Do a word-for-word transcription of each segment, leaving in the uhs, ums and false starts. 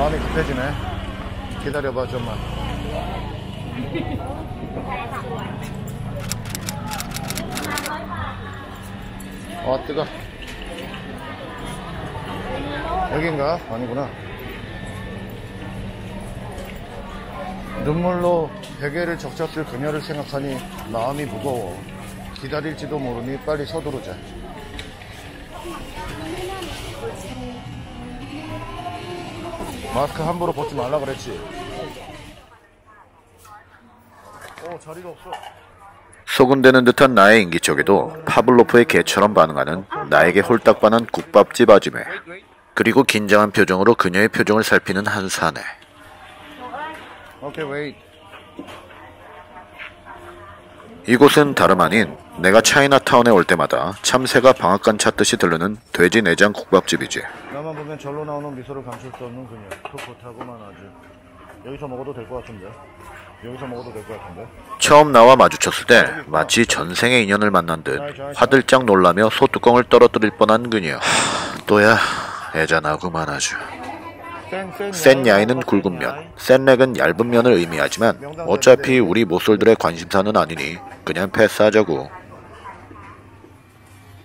마음이 급해지네. 기다려봐 좀만. 어 뜨거. 여긴가? 아니구나. 눈물로 베개를 적셨을 그녀를 생각하니 마음이 무거워. 기다릴지도 모르니 빨리 서두르자. 마스크 함부로 벗지 말라 그랬지. 어, 자리가 없어. 소근대는 듯한 나의 인기척에도 파블로프의 개처럼 반응하는 나에게 홀딱 반한 국밥집 아줌매, 그리고 긴장한 표정으로 그녀의 표정을 살피는 한 사내. 오케이, 웨이트. 이곳은 다름 아닌 내가 차이나타운에 올 때마다 참새가 방앗간 찾듯이 들르는 돼지 내장 국밥집이지. 나만 보면 절로 나오는 미소를 감출 수 없는 그녀. 풋풋하고만 아주. 여기서 먹어도 될 것 같은데. 여기서 먹어도 될 것 같은데. 처음 나와 마주쳤을 때 마치 전생의 인연을 만난 듯 화들짝 놀라며 소뚜껑을 떨어뜨릴 뻔한 그녀. 하, 또야 애잔하고만 아주. 센 야이는 굵은 면, 센 렉은 얇은 면을 의미하지만 어차피 우리 모쏠들의 관심사는 아니니 그냥 패스하자고.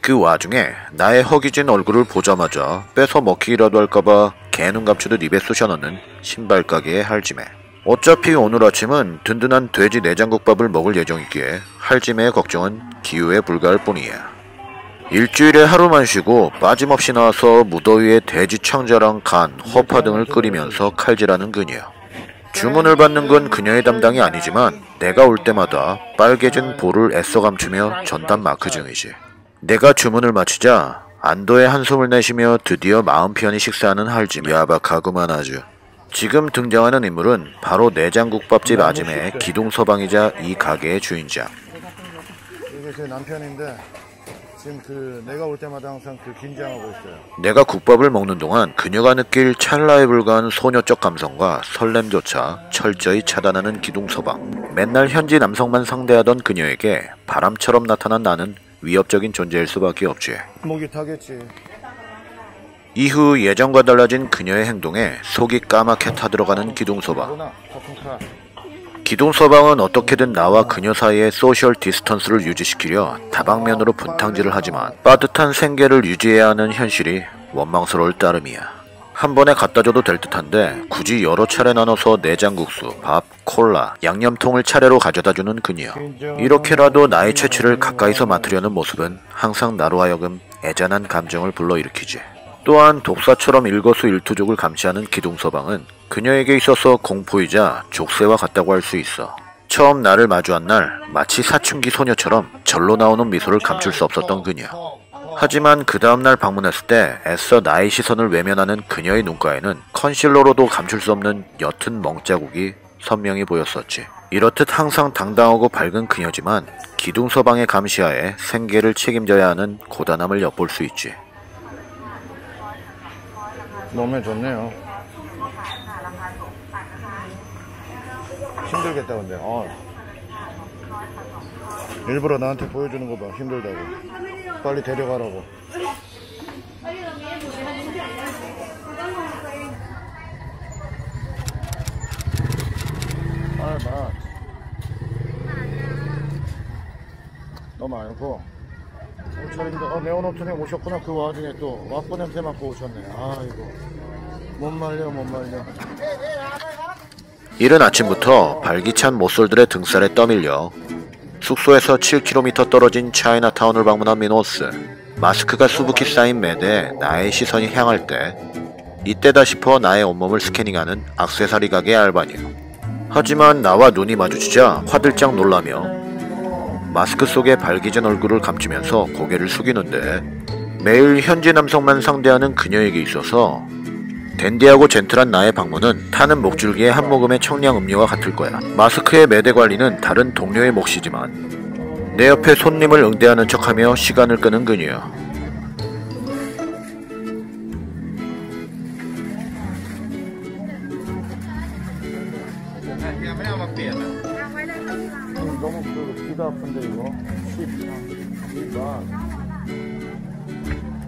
그 와중에 나의 허기진 얼굴을 보자마자 뺏어 먹히기라도 할까봐 개눈 감추듯 입에 쑤셔넣는 신발가게의 할지매. 어차피 오늘 아침은 든든한 돼지 내장국밥을 먹을 예정이기에 할지매의 걱정은 기우에 불과할 뿐이야. 일주일에 하루만 쉬고 빠짐없이 나와서 무더위에 돼지 창자랑 간, 허파 등을 끓이면서 칼질하는 그녀. 주문을 받는 건 그녀의 담당이 아니지만 내가 올 때마다 빨개진 볼을 애써 감추며 전담 마크증이지. 내가 주문을 마치자 안도의 한숨을 내쉬며 드디어 마음 편히 식사하는 할지매. 야박하구만 아주. 지금 등장하는 인물은 바로 내장국밥집 아줌매의 기동서방이자 이 가게의 주인장. 이게 제 남편인데 지금 그 내가 올 때마다 항상 그 긴장하고 있어요. 내가 국밥을 먹는 동안 그녀가 느낄 찰나에 불과한 소녀적 감성과 설렘조차 철저히 차단하는 기동서방. 맨날 현지 남성만 상대하던 그녀에게 바람처럼 나타난 나는 위협적인 존재일 수밖에 없지. 목이 타겠지. 이후 예전과 달라진 그녀의 행동에 속이 까맣게 타들어가는 기동서방. 기동서방은 어떻게든 나와 그녀 사이의 소셜 디스턴스를 유지시키려 다방면으로 분탕질을 하지만 빠듯한 생계를 유지해야 하는 현실이 원망스러울 따름이야. 한 번에 갖다줘도 될 듯한데 굳이 여러 차례 나눠서 내장국수, 밥, 콜라, 양념통을 차례로 가져다주는 그녀. 이렇게라도 나의 채취를 가까이서 맡으려는 모습은 항상 나로 하여금 애잔한 감정을 불러일으키지. 또한 독사처럼 일거수일투족을 감시하는 기동서방은 그녀에게 있어서 공포이자 족쇄와 같다고 할 수 있어. 처음 나를 마주한 날 마치 사춘기 소녀처럼 절로 나오는 미소를 감출 수 없었던 그녀. 하지만 그 다음날 방문했을 때 애써 나의 시선을 외면하는 그녀의 눈가에는 컨실러로도 감출 수 없는 옅은 멍자국이 선명히 보였었지. 이렇듯 항상 당당하고 밝은 그녀지만 기동서방의 감시하에 생계를 책임져야 하는 고단함을 엿볼 수 있지. 너무 좋네요. 힘들겠다 근데. 어. 일부러 나한테 보여주는 거 봐. 힘들다고. 빨리 데려가라고. 아, 봐. 너무 아니고. 아, 네오노트님 오셨구나. 그 와중에 또 와꾸 냄새 맡고 오셨네. 아이고 못 말려 못 말려. 이른 아침부터 발기찬 모쏠들의 등살에 떠밀려 숙소에서 칠 킬로미터 떨어진 차이나타운을 방문한 미노스. 마스크가 수북히 쌓인 매대에 나의 시선이 향할 때 이때다 싶어 나의 온몸을 스캐닝하는 악세사리 가게 알바니요. 하지만 나와 눈이 마주치자 화들짝 놀라며 마스크 속에 발기진 얼굴을 감추면서 고개를 숙이는데, 매일 현지 남성만 상대하는 그녀에게 있어서 댄디하고 젠틀한 나의 방문은 타는 목줄기의 한 모금의 청량 음료와 같을 거야. 마스크의 매대 관리는 다른 동료의 몫이지만 내 옆에 손님을 응대하는 척하며 시간을 끄는 그녀. 너무 그 귀가 아픈데 이거.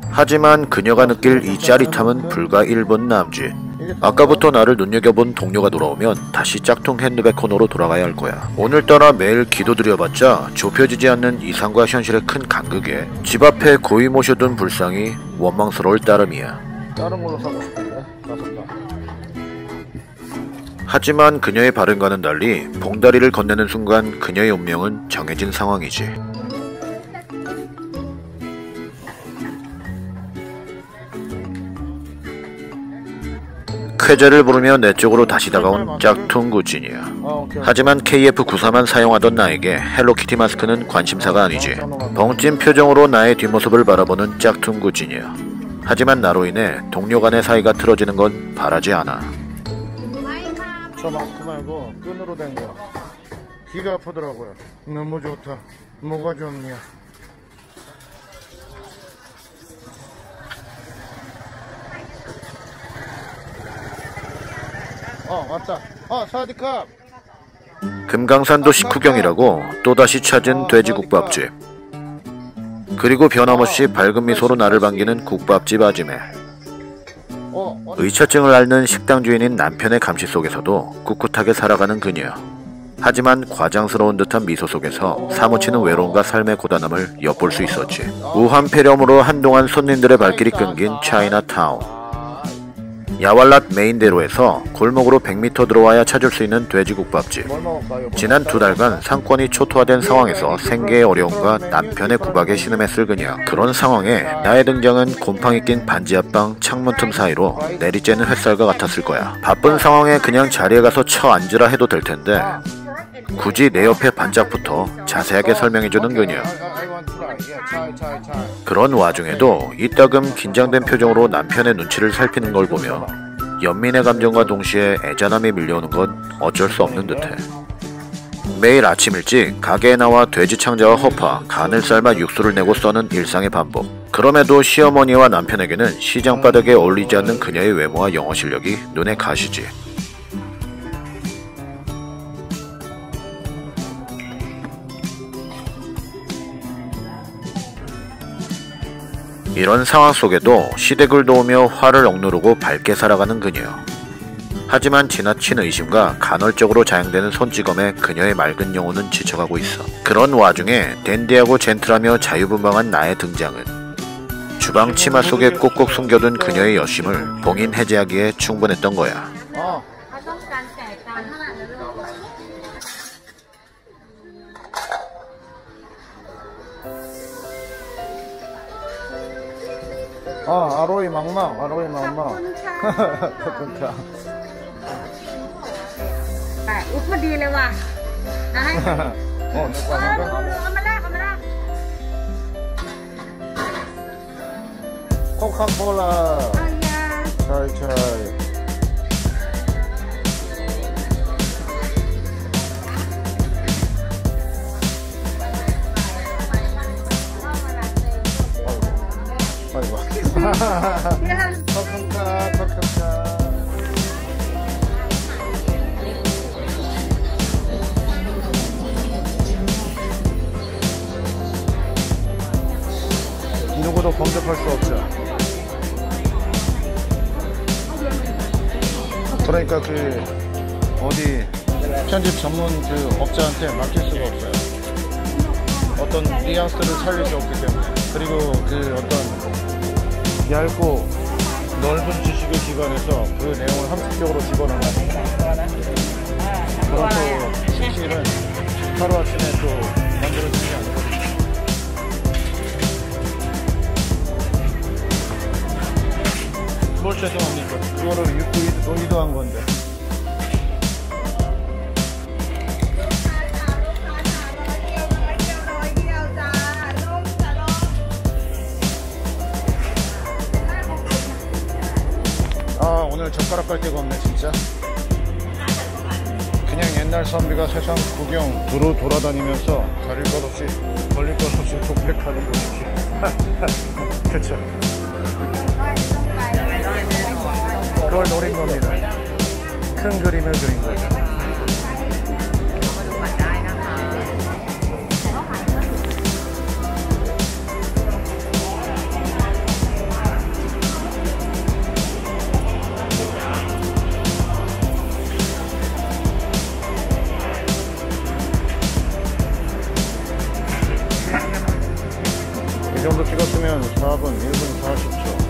하지만 그녀가 느낄 이 짜릿함은 불과 일 분 남짓. 아까부터 나를 눈여겨본 동료가 돌아오면 다시 짝퉁 핸드백 코너로 돌아가야 할 거야. 오늘따라 매일 기도드려봤자 좁혀지지 않는 이상과 현실의 큰 간극에 집 앞에 고이 모셔둔 불상이 원망스러울 따름이야. 다른 걸로 사고 싶은데? 나선다. 하지만 그녀의 발언과는 달리 봉다리를 건네는 순간 그녀의 운명은 정해진 상황이지. 쾌재를 부르며 내 쪽으로 다시 다가온 짝퉁 구진이야. 하지만 케이에프 구십사만 사용하던 나에게 헬로키티 마스크는 관심사가 아니지. 벙찐 표정으로 나의 뒷모습을 바라보는 짝퉁 구진이야. 하지만 나로 인해 동료 간의 사이가 틀어지는 건 바라지 않아. 저 마스크 말고 끈으로 된 거. 귀가 아프더라고요. 너무 좋다. 뭐가 좋냐. 어 왔다. 어 사디캅. 금강산도 식후경이라고 또다시 찾은 돼지국밥집. 그리고 변함없이 밝은 미소로 나를 반기는 국밥집 아지매. 의처증을 앓는 식당 주인인 남편의 감시 속에서도 꿋꿋하게 살아가는 그녀. 하지만 과장스러운 듯한 미소 속에서 사무치는 외로움과 삶의 고단함을 엿볼 수 있었지. 우한 폐렴으로 한동안 손님들의 발길이 끊긴 차이나타운. 야왈랏 메인대로에서 골목으로 백 미터 들어와야 찾을 수 있는 돼지국밥집. 지난 두 달간 상권이 초토화된 상황에서 생계의 어려움과 남편의 구박에 신음했을 그녀. 그런 상황에 나의 등장은 곰팡이 낀 반지 앞방 창문 틈 사이로 내리쬐는 햇살과 같았을 거야. 바쁜 상황에 그냥 자리에 가서 처앉으라 해도 될 텐데 굳이 내 옆에 반짝부터 자세하게 설명해주는 그녀. 그런 와중에도 이따금 긴장된 표정으로 남편의 눈치를 살피는 걸 보며 연민의 감정과 동시에 애잔함이 밀려오는 건 어쩔 수 없는 듯해. 매일 아침 일찍 가게에 나와 돼지 창자와 허파, 간을 삶아 육수를 내고 써는 일상의 반복. 그럼에도 시어머니와 남편에게는 시장 바닥에 어울리지 않는 그녀의 외모와 영어 실력이 눈에 가시지. 이런 상황 속에도 시댁을 도우며 화를 억누르고 밝게 살아가는 그녀. 하지만 지나친 의심과 간헐적으로 자행되는 손찌검에 그녀의 맑은 영혼은 지쳐가고 있어. 그런 와중에 댄디하고 젠틀하며 자유분방한 나의 등장은 주방 치마 속에 꼭꼭 숨겨둔 그녀의 여심을 봉인 해제하기에 충분했던 거야. 어. 아, 아로이 막막, 아로이 막막. 그러니까. 아, 웃고 뒤를 와. 아, 어, 내꺼 안 가? 코카콜라. 차이, 차이. 누구도 범접할 수 없죠. 그러니까 그 어디 편집 전문 그 업자한테 맡길 수가 없어요. 어떤 뉘앙스를 살릴 수 없기 때문에. 그리고 그 어떤 얇고 넓은 지식의 기반에서 그 내용을 함축적으로 집어넣는 그런 또 실질은 하루 아침에 또 만들어지지 않거든요. 뭘 죄송합니까? 이거를 육도 논의도 한 건데. 아, 오늘 젓가락 갈 데가 없네 진짜. 그냥 옛날 선비가 세상 구경 두루 돌아다니면서 가릴 것 없이 걸릴 것 없이 독백하는 곳이지. 그쵸. 그걸 노린 겁니다. 큰 그림을 그린 거죠. 정도 찍었으면 사업은 일 분 사십 초.